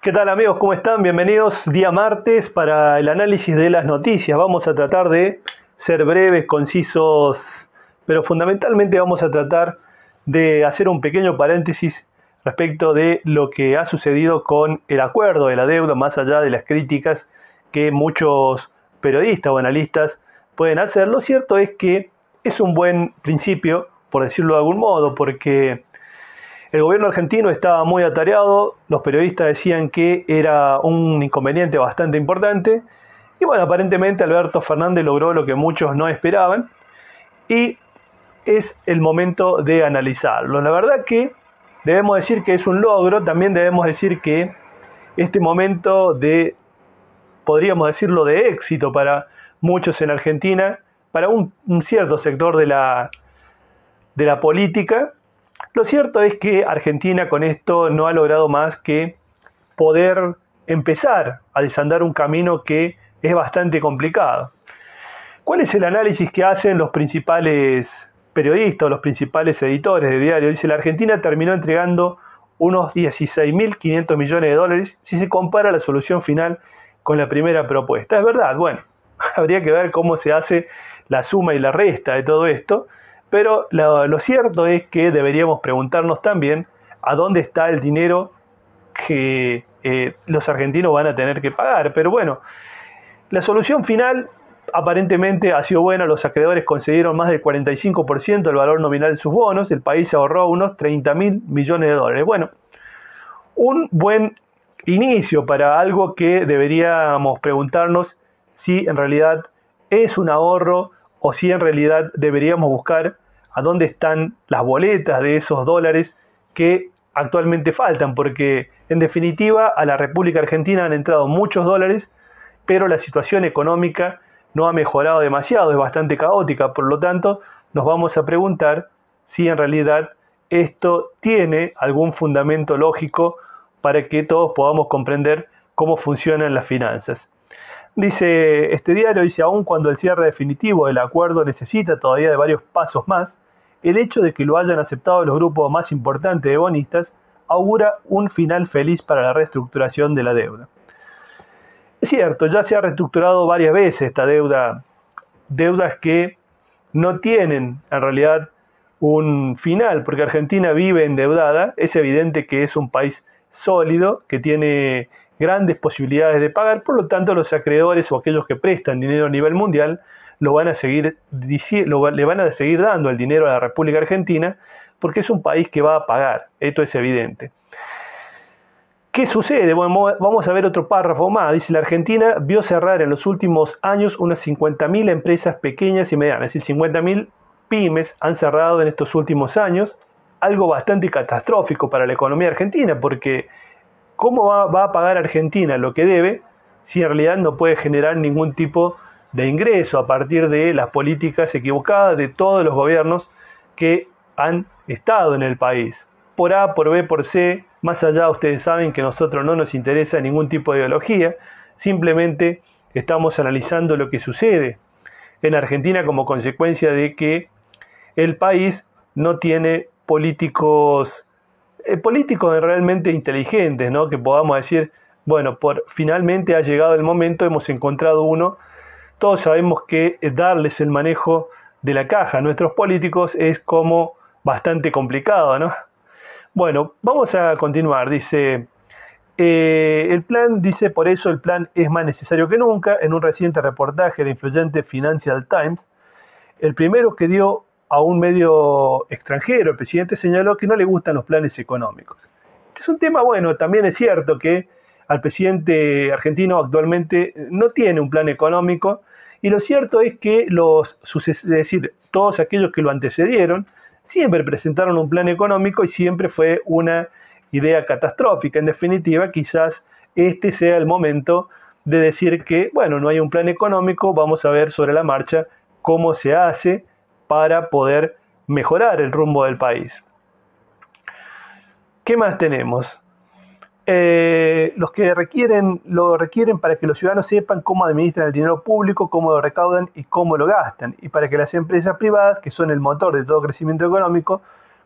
¿Qué tal amigos? ¿Cómo están? Bienvenidos día martes para el análisis de las noticias. Vamos a tratar de ser breves, concisos, pero fundamentalmente vamos a tratar de hacer un pequeño paréntesis respecto de lo que ha sucedido con el acuerdo de la deuda, más allá de las críticas que muchos periodistas o analistas pueden hacer. Lo cierto es que es un buen principio, por decirlo de algún modo, porque el gobierno argentino estaba muy atareado, los periodistas decían que era un inconveniente bastante importante, y bueno, aparentemente Alberto Fernández logró lo que muchos no esperaban, y es el momento de analizarlo. La verdad que debemos decir que es un logro, también debemos decir que este momento de, podríamos decirlo, de éxito para muchos en Argentina, para un cierto sector de la política. Lo cierto es que Argentina con esto no ha logrado más que poder empezar a desandar un camino que es bastante complicado. ¿Cuál es el análisis que hacen los principales periodistas, los principales editores de diario? Dice, la Argentina terminó entregando unos 16.500 millones de dólares si se compara la solución final con la primera propuesta. Es verdad, bueno, habría que ver cómo se hace la suma y la resta de todo esto. Pero lo cierto es que deberíamos preguntarnos también a dónde está el dinero que los argentinos van a tener que pagar. Pero bueno, la solución final aparentemente ha sido buena. Los acreedores concedieron más del 45% del valor nominal de sus bonos. El país ahorró unos 30.000 millones de dólares. Bueno, un buen inicio para algo que deberíamos preguntarnos si en realidad es un ahorro o si en realidad deberíamos buscar a dónde están las boletas de esos dólares que actualmente faltan, porque en definitiva a la República Argentina han entrado muchos dólares, pero la situación económica no ha mejorado demasiado, es bastante caótica, por lo tanto nos vamos a preguntar si en realidad esto tiene algún fundamento lógico para que todos podamos comprender cómo funcionan las finanzas. Dice este diario, dice, aun cuando el cierre definitivo del acuerdo necesita todavía de varios pasos más, el hecho de que lo hayan aceptado los grupos más importantes de bonistas augura un final feliz para la reestructuración de la deuda. Es cierto, ya se ha reestructurado varias veces esta deuda, deudas que no tienen en realidad un final, porque Argentina vive endeudada, es evidente que es un país sólido, que tiene grandes posibilidades de pagar, por lo tanto los acreedores o aquellos que prestan dinero a nivel mundial le van a seguir dando el dinero a la República Argentina porque es un país que va a pagar, esto es evidente. ¿Qué sucede? Bueno, vamos a ver otro párrafo más. Dice, la Argentina vio cerrar en los últimos años unas 50.000 empresas pequeñas y medianas, es decir, 50.000 pymes han cerrado en estos últimos años, algo bastante catastrófico para la economía argentina porque ¿cómo va a pagar Argentina lo que debe si en realidad no puede generar ningún tipo de ingreso a partir de las políticas equivocadas de todos los gobiernos que han estado en el país? Por A, por B, por C, más allá ustedes saben que a nosotros no nos interesa ningún tipo de ideología, simplemente estamos analizando lo que sucede en Argentina como consecuencia de que el país no tiene políticos realmente inteligentes, ¿no? Que podamos decir, bueno, finalmente ha llegado el momento, hemos encontrado uno. Todos sabemos que darles el manejo de la caja a nuestros políticos es como bastante complicado, ¿no? Bueno, vamos a continuar. Dice, por eso el plan es más necesario que nunca. En un reciente reportaje de influyente Financial Times, el primero que dio a un medio extranjero, el presidente señaló que no le gustan los planes económicos. Este es un tema bueno, también es cierto que al presidente argentino actualmente no tiene un plan económico, y lo cierto es que todos aquellos que lo antecedieron siempre presentaron un plan económico y siempre fue una idea catastrófica. En definitiva, quizás este sea el momento de decir que, bueno, no hay un plan económico, vamos a ver sobre la marcha cómo se hace para poder mejorar el rumbo del país. ¿Qué más tenemos? Los que lo requieren para que los ciudadanos sepan cómo administran el dinero público, cómo lo recaudan y cómo lo gastan, y para que las empresas privadas, que son el motor de todo crecimiento económico,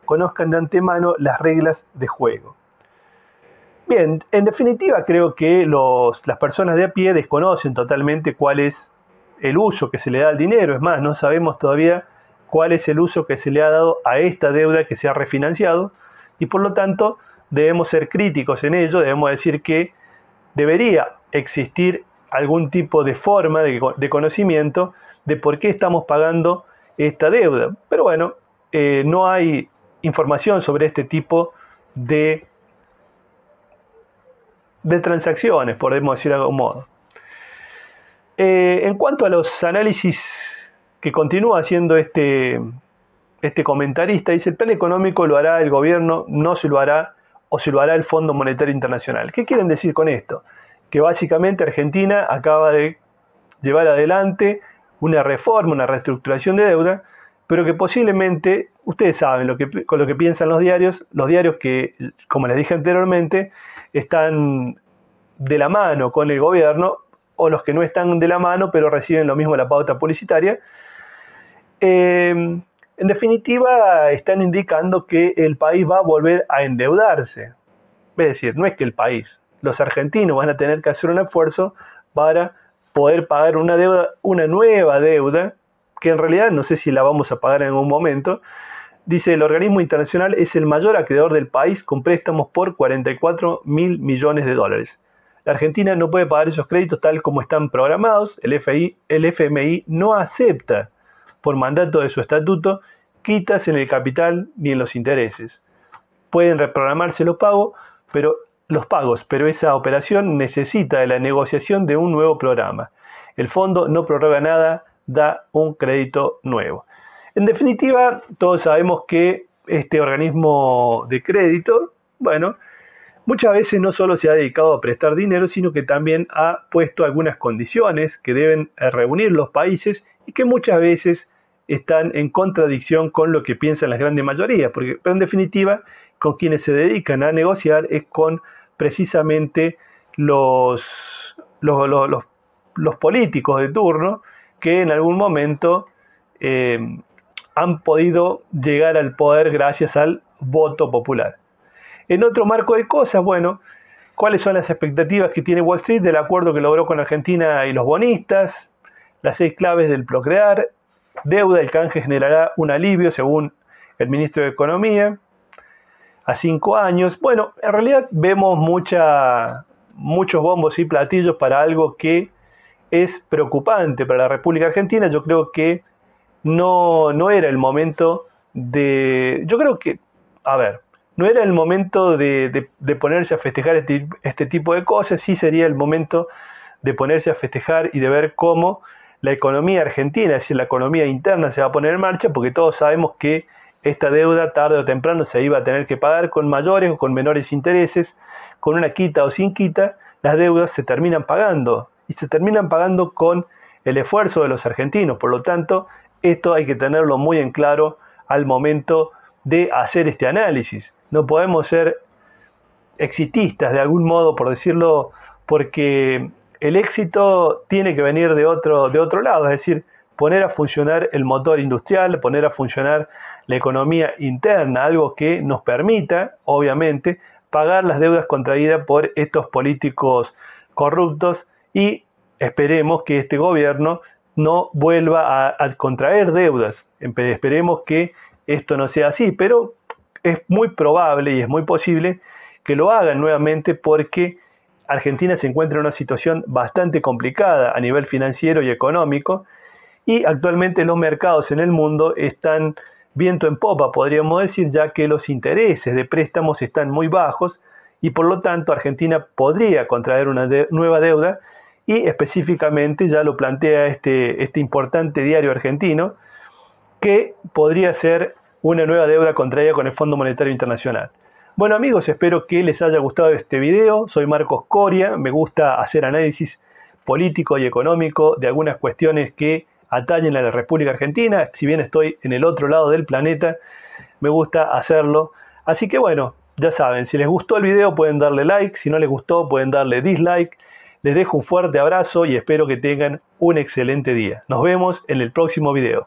conozcan de antemano las reglas de juego. Bien, en definitiva creo que las personas de a pie desconocen totalmente cuál es el uso que se le da al dinero. Es más, no sabemos todavía cuál es el uso que se le ha dado a esta deuda que se ha refinanciado y por lo tanto debemos ser críticos en ello, debemos decir que debería existir algún tipo de forma de conocimiento de por qué estamos pagando esta deuda. Pero bueno, no hay información sobre este tipo de transacciones, podemos decir de algún modo. En cuanto a los análisis que continúa haciendo este comentarista, dice: el plan económico lo hará el gobierno, no se lo hará o se lo hará el Fondo Monetario Internacional. ¿Qué quieren decir con esto? Que básicamente Argentina acaba de llevar adelante una reforma, una reestructuración de deuda, pero que posiblemente, ustedes saben con lo que piensan los diarios que, como les dije anteriormente, están de la mano con el gobierno, o los que no están de la mano, pero reciben lo mismo la pauta publicitaria. En definitiva, están indicando que el país va a volver a endeudarse. Es decir, no es que el país, los argentinos van a tener que hacer un esfuerzo para poder pagar una nueva deuda, que en realidad no sé si la vamos a pagar en algún momento. Dice: el organismo internacional es el mayor acreedor del país con préstamos por 44.000 millones de dólares. La Argentina no puede pagar esos créditos tal como están programados. El FMI no acepta, por mandato de su estatuto, quitas en el capital ni en los intereses. Pueden reprogramarse los pagos, pero esa operación necesita de la negociación de un nuevo programa. El fondo no prorroga nada, da un crédito nuevo. En definitiva, todos sabemos que este organismo de crédito, bueno, muchas veces no solo se ha dedicado a prestar dinero, sino que también ha puesto algunas condiciones que deben reunir los países y que muchas veces están en contradicción con lo que piensan las grandes mayorías, porque pero en definitiva con quienes se dedican a negociar es con precisamente los políticos de turno que en algún momento han podido llegar al poder gracias al voto popular. En otro marco de cosas, bueno, ¿cuáles son las expectativas que tiene Wall Street del acuerdo que logró con Argentina y los bonistas? Las 6 claves del procrear, deuda, el canje generará un alivio según el ministro de Economía, a 5 años. Bueno, en realidad vemos muchos bombos y platillos para algo que es preocupante para la República Argentina. Yo creo que no era el momento de... Yo creo que... A ver, no era el momento de ponerse a festejar este tipo de cosas. Sí sería el momento de ponerse a festejar y de ver cómo la economía argentina, es decir, la economía interna, se va a poner en marcha, porque todos sabemos que esta deuda tarde o temprano se iba a tener que pagar con mayores o con menores intereses, con una quita o sin quita. Las deudas se terminan pagando, y se terminan pagando con el esfuerzo de los argentinos. Por lo tanto, esto hay que tenerlo muy en claro al momento de hacer este análisis. No podemos ser exitistas de algún modo, por decirlo, porque el éxito tiene que venir de otro lado, es decir, poner a funcionar el motor industrial, poner a funcionar la economía interna, algo que nos permita, obviamente, pagar las deudas contraídas por estos políticos corruptos, y esperemos que este gobierno no vuelva a contraer deudas, esperemos que esto no sea así, pero es muy probable y es muy posible que lo hagan nuevamente, porque Argentina se encuentra en una situación bastante complicada a nivel financiero y económico, y actualmente los mercados en el mundo están viento en popa, podríamos decir, ya que los intereses de préstamos están muy bajos y por lo tanto Argentina podría contraer una nueva deuda, y específicamente ya lo plantea este importante diario argentino, que podría ser una nueva deuda contraída con el Fondo Monetario Internacional. Bueno amigos, espero que les haya gustado este video. Soy Marcos Coria, me gusta hacer análisis político y económico de algunas cuestiones que atañen a la República Argentina. Si bien estoy en el otro lado del planeta, me gusta hacerlo. Así que bueno, ya saben, si les gustó el video pueden darle like, si no les gustó pueden darle dislike. Les dejo un fuerte abrazo y espero que tengan un excelente día. Nos vemos en el próximo video.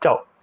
Chao.